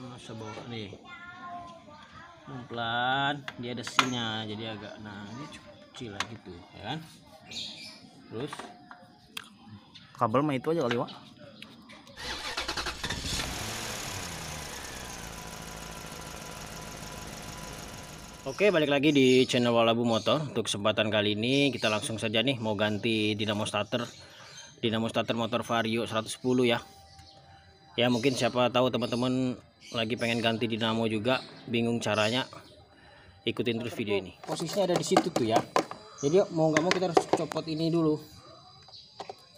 masa bawah nih pelan, dia ada sinnya jadi agak, nah ini cukup kecil lah gitu ya kan. Terus kabel mah itu aja kali Wak. Oke, balik lagi di channel Walabu Motor. Untuk kesempatan kali ini kita langsung saja nih mau ganti dinamo starter motor Vario 110 ya. Ya mungkin siapa tahu teman-teman lagi pengen ganti dinamo juga, bingung caranya, ikutin terus video ini. Posisinya ada di situ tuh ya. Jadi mau nggak mau kita harus copot ini dulu,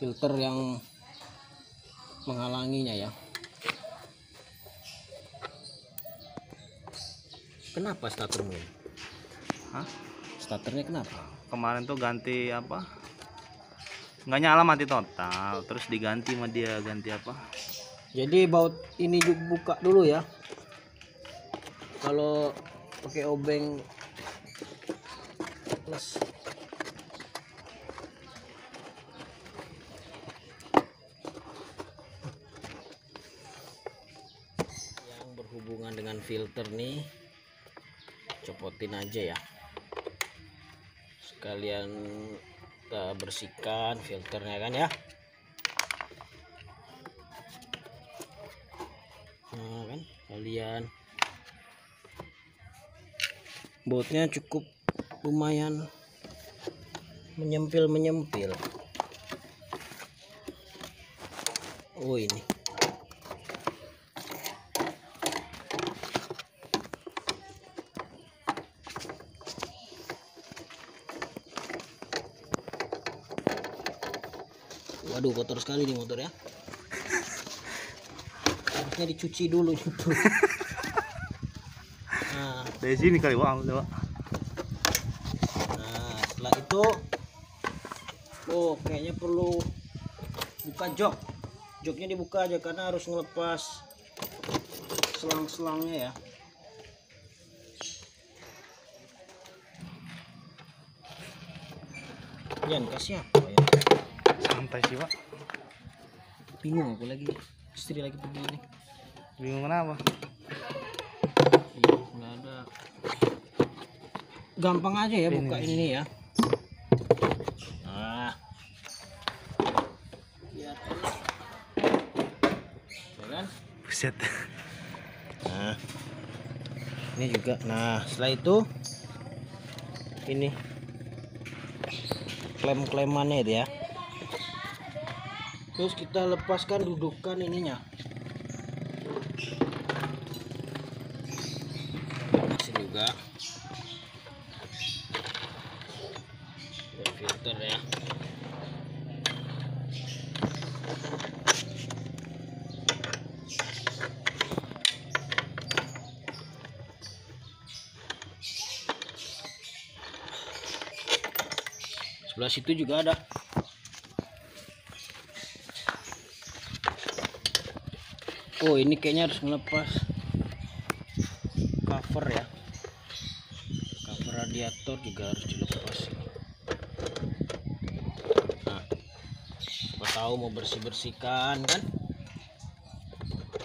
filter yang menghalanginya ya. Kenapa startermu? Hah? Starternya kenapa? Kemarin tuh ganti apa? Nggak nyala, mati total. Terus diganti sama dia, ganti apa? Jadi baut ini juga buka dulu ya. Kalau pakai obeng plus. Yang berhubungan dengan filter nih, copotin aja ya, sekalian kita bersihkan filternya kan ya. Nah kan kalian bautnya cukup lumayan menyempil. Oh ini waduh, kotor sekali nih motor ya. Harusnya dicuci dulu gitu. Nah, dari sini kali Wak. Nah, setelah itu oh, kayaknya perlu buka jok. Joknya dibuka aja karena harus ngelepas selang-selangnya ya. Yan, kasih apa ya? Santai sih Pak, bingung aku lagi, istri lagi pergi ini. Bingung kenapa? Nggak ada, gampang aja ya buka ini ya. Nah lihat kan, buset. Nah ini juga, nah setelah itu ini klem-klemannya itu ya. Terus kita lepaskan dudukan ininya. Sini juga. Dan filter ya. Sebelah situ juga ada. Oh ini kayaknya harus ngelepas cover ya, cover radiator juga harus dilepas. Nah, siapa tahu mau bersihkan kan?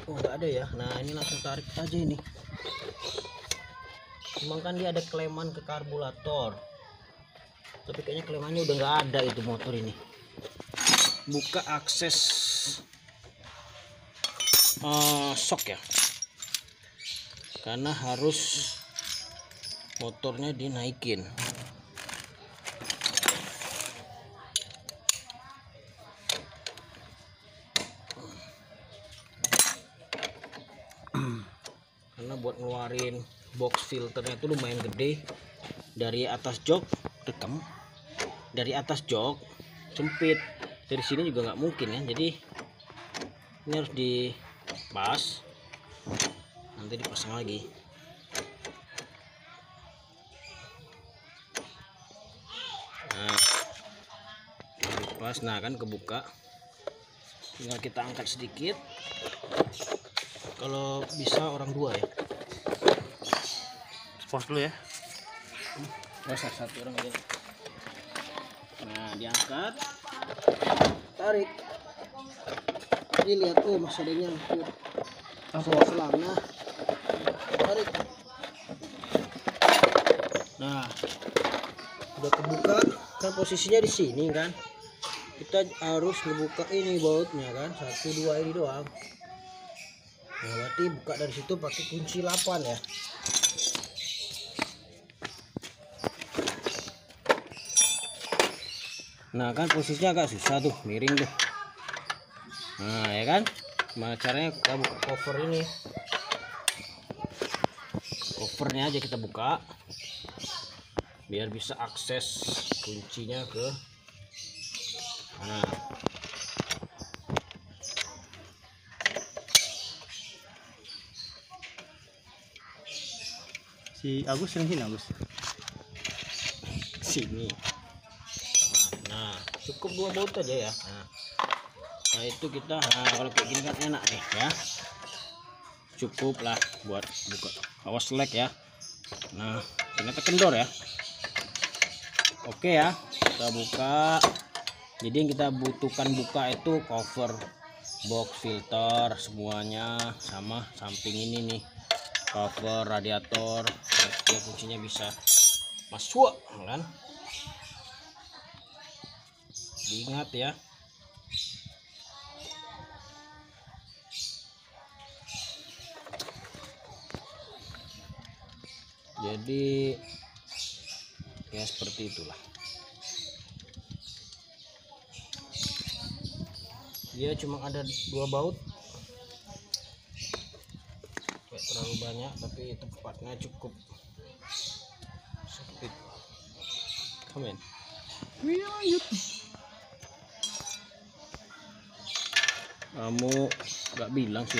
Oh nggak ada ya. Nah ini langsung tarik aja ini. Emang kan dia ada kleman ke karburator, tapi kayaknya klemannya udah nggak ada itu motor ini. Buka akses. Sok ya, karena harus motornya dinaikin. Karena buat ngeluarin box filternya itu lumayan gede. Dari atas jok rekam, dari atas jok sempit, dari sini juga nggak mungkin kan. Jadi ini harus di pas, nanti dipasang lagi. Nah, pas, nah kan kebuka. Tinggal kita angkat sedikit. Kalau bisa orang dua ya. Pos dulu ya. Pasang satu orang aja. Nah diangkat, tarik. Ini lihat tuh, oh, masih ada yang nyangkut. selangnya tarik. Nah, udah terbuka kan, posisinya di sini kan, kita harus membuka ini bautnya kan, 1, 2 ini doang. Nah, berarti buka dari situ pakai kunci 8 ya. Nah kan posisinya agak susah tuh, miring tuh. Nah ya kan, gimana caranya kita buka cover ini? Covernya aja kita buka biar bisa akses kuncinya ke. Nah, si Agus sini, sini. Nah, cukup 2 baut aja ya. Nah itu kita, nah, kalau kayak gini kan enak nih ya, cukup lah buat buka. Awas selek ya. Nah ternyata kendor ya. Oke ya, kita buka. Jadi yang kita butuhkan buka itu cover box filter semuanya, sama samping ini nih, cover radiator ya, kuncinya bisa masuk kan. Diingat ya. Jadi ya seperti itulah. Dia cuma ada 2 baut. Tidak terlalu banyak, tapi tempatnya cukup sempit. Komen. Kamu nggak bilang sih,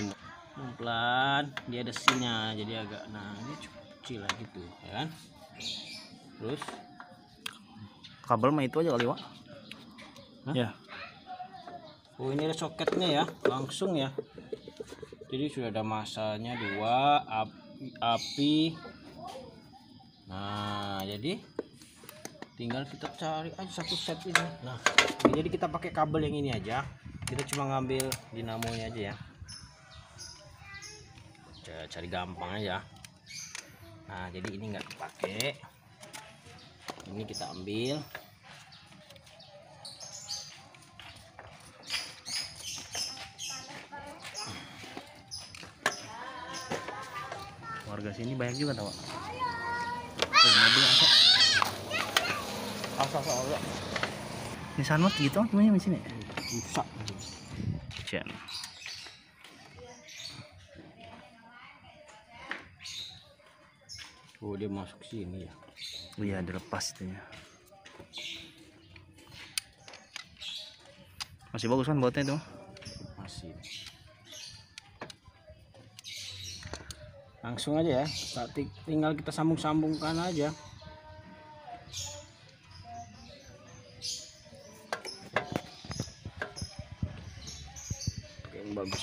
pelan, dia ada sinnya, jadi agak, nah ini kecil lah gitu, ya kan? Terus kabel mah itu aja kali, Wak? Ya. Oh ini ada soketnya ya, langsung ya. Jadi sudah ada masanya 2, api. Nah jadi tinggal kita cari aja 1 set ini. Nah jadi kita pakai kabel yang ini aja. Kita cuma ngambil dinamonya aja ya, cari gampang aja. Nah jadi ini nggak dipakai, ini kita ambil. Warga sini banyak juga tau. Nissan Mot gitu gimana di sini? Rusak. Cen. Oh dia masuk sini ya. Iya dilepas dia. Masih bagus kan bautnya itu? Masih. Langsung aja ya. Tinggal kita sambung-sambungkan aja. Bagus.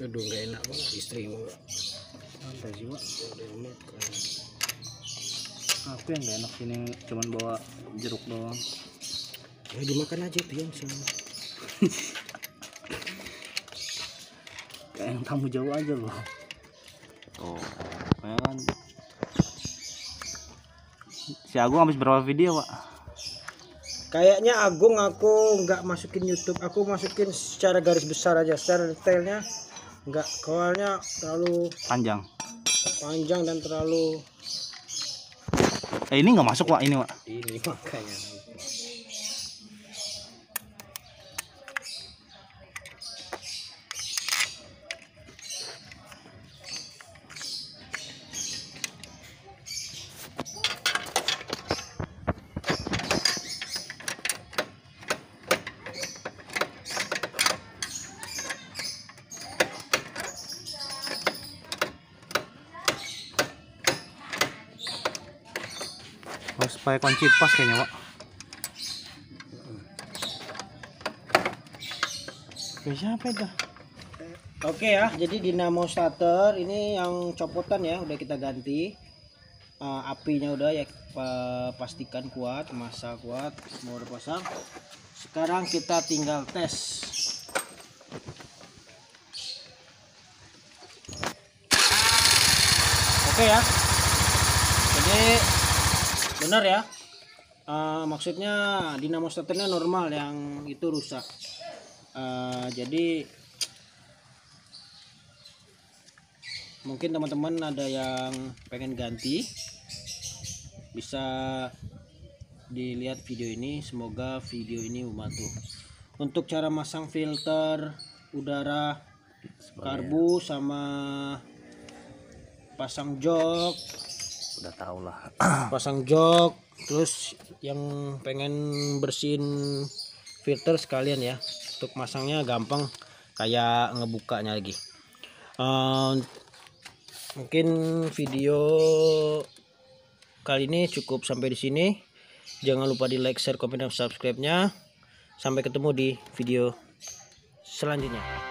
Aduh nggak enak banget istri gue. Santai jiwa. Aku yang gak enak ini, cuman bawa jeruk doang ya, dimakan aja biang semua. Kayak yang tamu jauh aja loh. Oh kan si Agung habis berapa video Pak? Kayaknya Agung aku nggak masukin YouTube, aku masukin secara garis besar aja, secara detailnya nggak, soalnya terlalu panjang dan terlalu. Ini nggak masuk Wak, ini Wak. Ini makanya. Supaya kunci pas kayaknya Wak. Siapa itu? Oke ya, jadi dinamo starter ini yang copotan ya, udah kita ganti. Apinya udah ya, pastikan kuat, masa kuat, mau udah pasang. Sekarang kita tinggal tes. Oke ya, jadi benar ya. Maksudnya dinamo starternya normal, yang itu rusak. Jadi mungkin teman-teman ada yang pengen ganti, bisa dilihat video ini. Semoga video ini membantu. Untuk cara masang filter udara karbu sama pasang jok, udah tau lah. Pasang jok, terus yang pengen bersihin filter sekalian ya. Untuk masangnya gampang, kayak ngebukanya lagi. Mungkin video kali ini cukup sampai di sini. Jangan lupa di like, share, komen, dan subscribe-nya. Sampai ketemu di video selanjutnya.